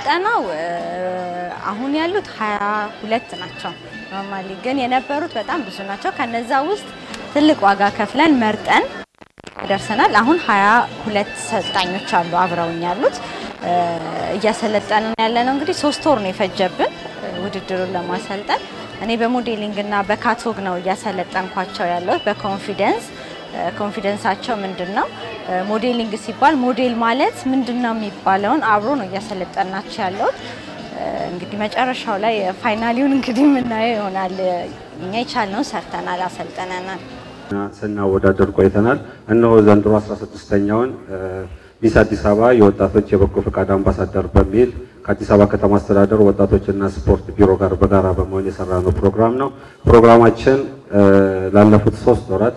كنت أنا وعهون يالوت حياة ولات ناتشو ما اللي جن ينبروت بتأم بس ناتشو كان نزاوست تلك واجا كفلان مرتان درسنا لهون حياة ولات سلطانو تشالو عبرون يالوت يا سلطان يلا نقدر سوستورني في الجبل وديروا لما سلطان أنا بموديلينغنا بكاتوجنا ويا سلطان قاتشو يالوت بكونفيدنس confidence أشوف من درنا modeling سيبال model مالت من درنا ميبالون عبرون ويا سلط أنا تشالوت نقدي ما جرش هلا فاينالي ونقدي مناي هنا اللي يعني تشالون سرتنا على سلطاننا سنة ودا دركوا يتنال أنه زندروا سرعة تستنيون بيسا تسابا يوداتو تجيبكوا في كادام بس أدار بميل كاتي سابا كتامس ترادر وداتو تجنا سبورت بيروغار بدارا بموني سرانو برنامجنا برنامجنا لأنه في الصورات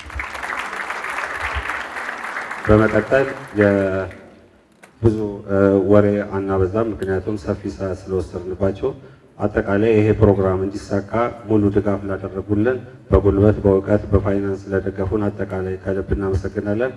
በመቀጠል ብዙ ወሬ አናበዛም ምክንያቱም ሰፊ ሰዓት ስለወሰድንባቸው አጠቃላይ ይሄ ፕሮግራም እንዲሳካ ሙሉ ድጋፍ ላደረጉልን በጉልበት በወቀት በፋይናንስ ለደገፉን አጠቃላይ ከልብ እናመሰግናለን።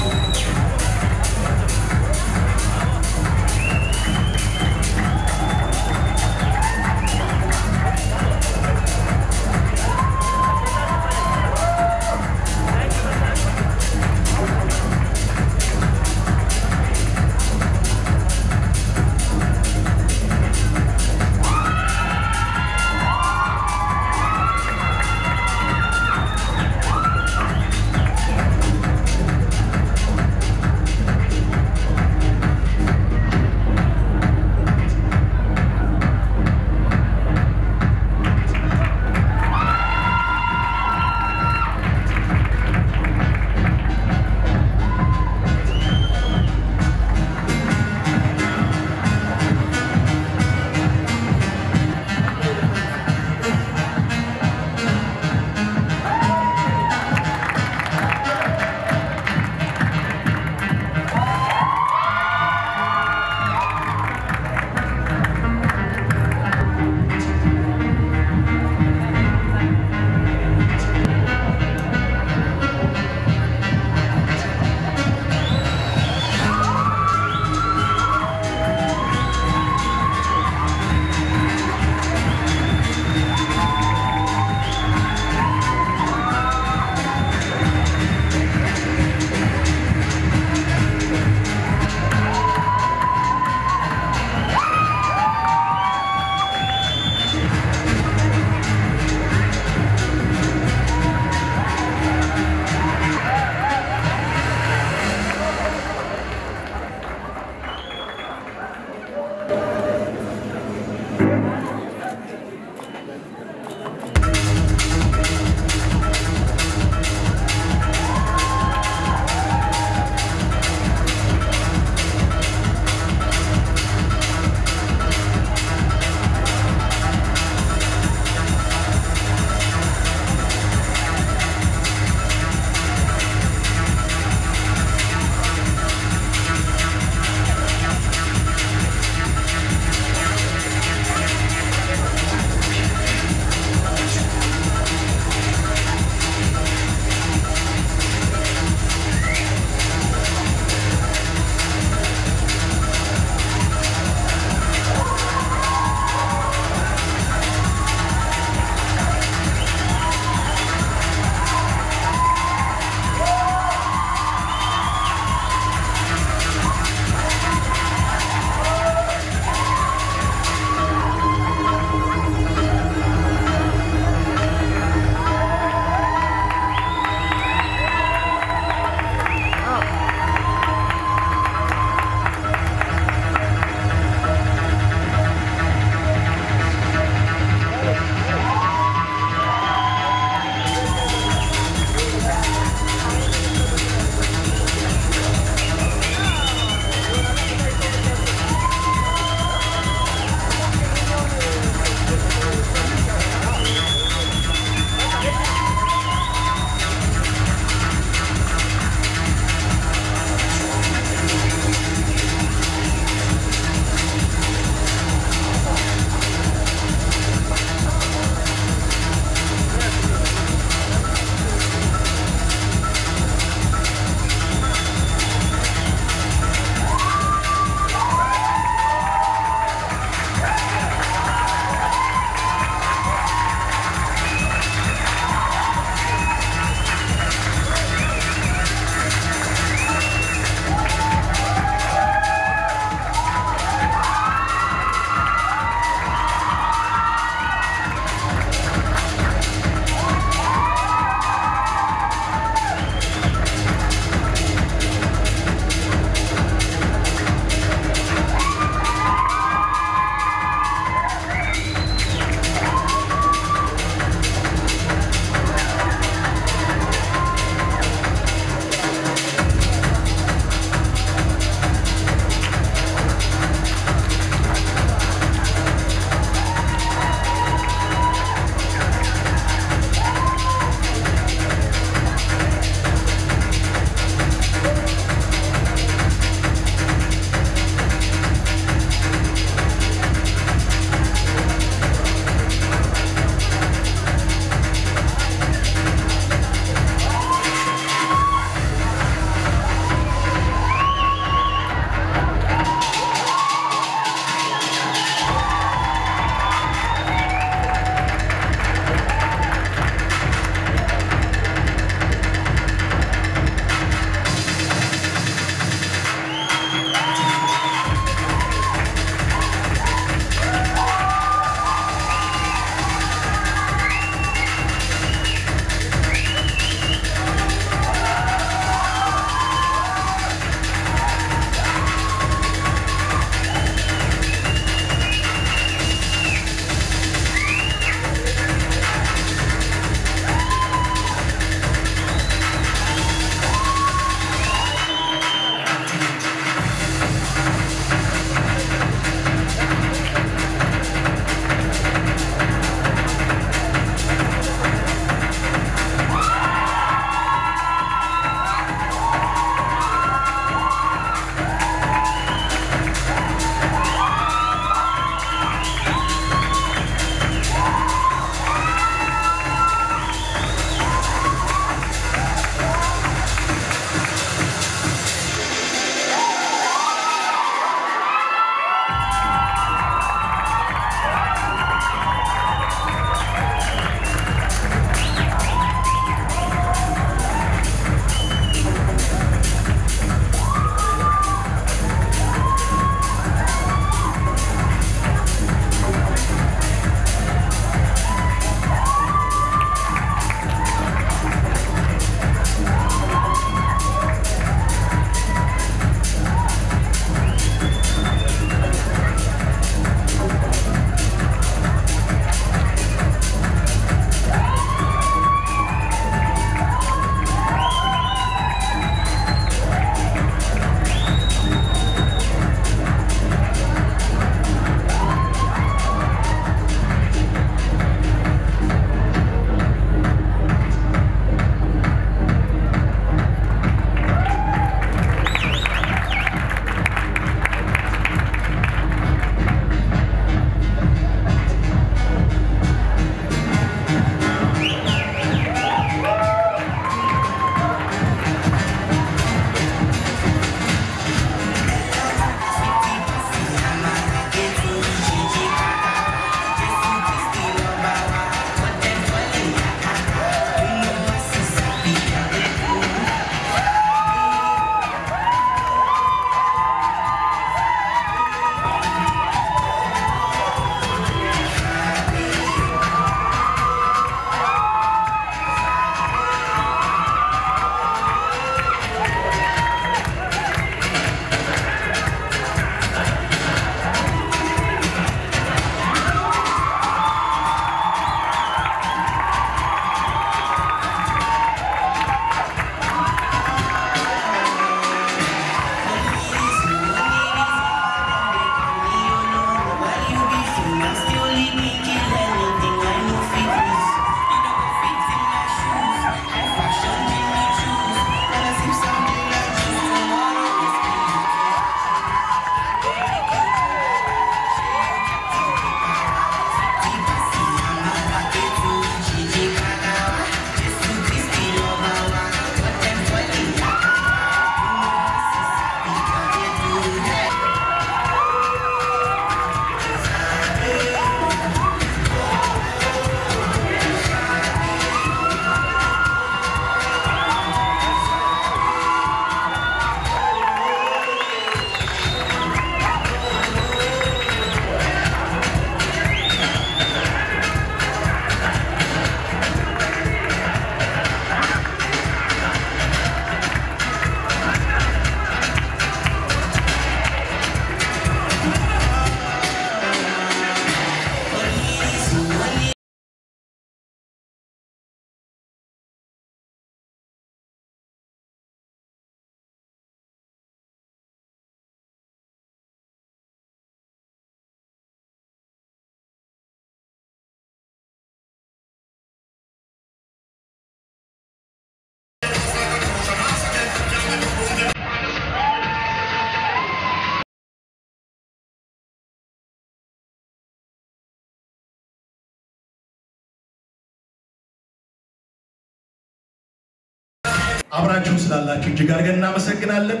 أبراجو سلالة شو جعارك النام سكنالن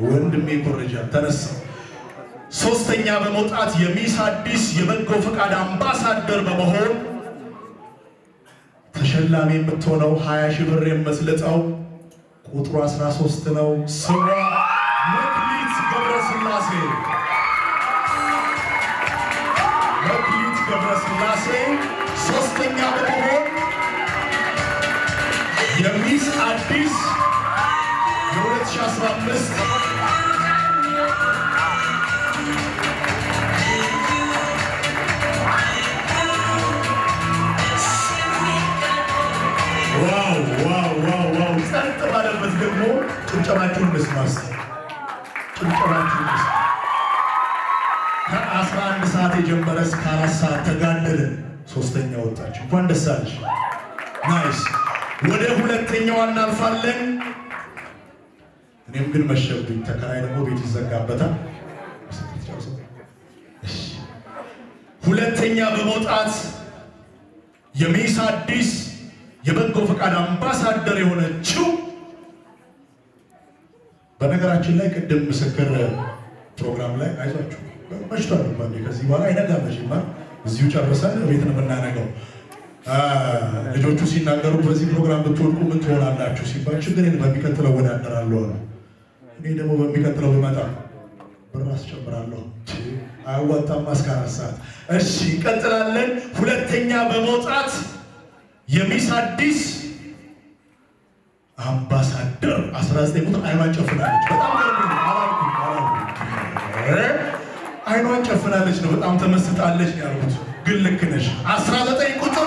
وند ميكورجا ترس سوستينيا بموتات يميس هاديس يمن كوفك أدم باسات درب بهون تشلامين بتونو هايش بريم مسلت أو كوتراس ناسوستناو سورة مكليت قبرس اللاسي مكليت قبرس اللاسي سوستينيا بموتات يميس أديس يولد شاسرا مست واو واو واو واو استنت على المزجمو كنت أراكم مسماس كنت أراكم مس كأسران مساتي جنبرس كارسات تجاندل سوستين يوتاج وندساج نايس وده هو التاني وانا الفلن نمكن مشروع بنتكلم هو بيجي زكابته هو التاني بموت عاد يميس عديس يبقى كوفك أنا بسات دري هنا شو بنقرأ شيء لك قدم مسكر برنامج لك عايز أشوف مش تعرف ما بيكذب ولا هنا ده ماشي ما زوجة بسات بيتنا بنانا كم لجو تشوفين نقدروا بس البرنامج بتوعكم بتوعنا على تشوفين بس كده نبغى بيكتلوا ونقدر اللون نيجي نبغى بيكتلوا بمتى براس شبرا اللون أول تماس كارسات الشيء كتلا لين فلتنيا بموتات يميس هديس أمباسادر أسرار تبون أيمان شفنا أيمان شفنا ليش نبغى أم تمسك على ليش يا رب قل لك نش أسرار تبون كتر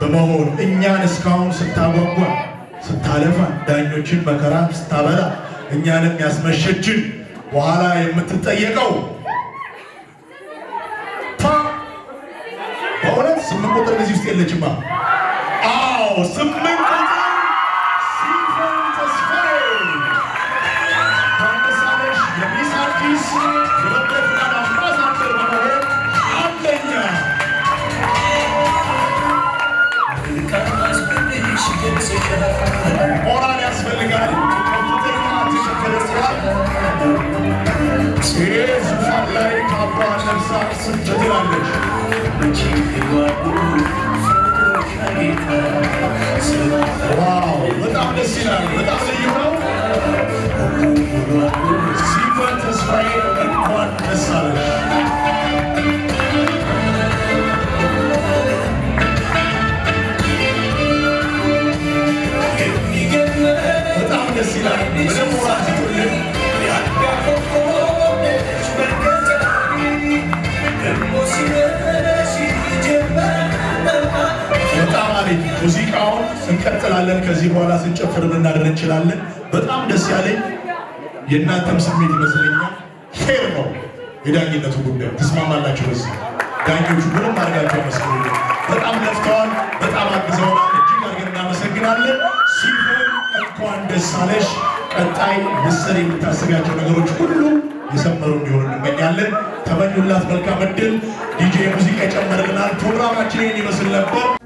بمهور إنيان إسكاون ستابقوا ستالفا دانيوشين بكرام ستابلا إنيانم ياسمشجين وحالا يمتتايقو فا بأولا سمم قطر نزيوستي اللي جمع آو سمم قطر سيفان تسفير تنسانش يميس عرقيس يبقى Moral yasfelgaal Jesus Allah kabran nefsat sıntılanmış Wow, without the sinner, without the hero Sequence is right and one is solid ሙዚቃውን እንከተላለን ከዚህ በኋላ ስንጨፍርም እናደርግ እንችላለን በጣም ደስ ያለኝ የእናንተም ስሜት ይመስለኛል ፌር ነው የዳኝነቱ ጉዳይ ተስማማላችሁ በዚህ ዳኞቹ ምንም አድርጋችሁ መስሎኝ በጣም ለፍተዋል በጣም አግዘውናል እጅግ አድርገን እናመሰግናለን ሲሆን እንኳን ደስ አለሽ ቀጣይ ብስሪ የምታስቢያቸው ነገሮች ሁሉ ይሰመሩ እንዲሆን እንመኛለን ተመኙላት መልካም እድል ዲጄ ሙዚቃ ጨመርልናል ፕሮግራማችን ይመስል ነበር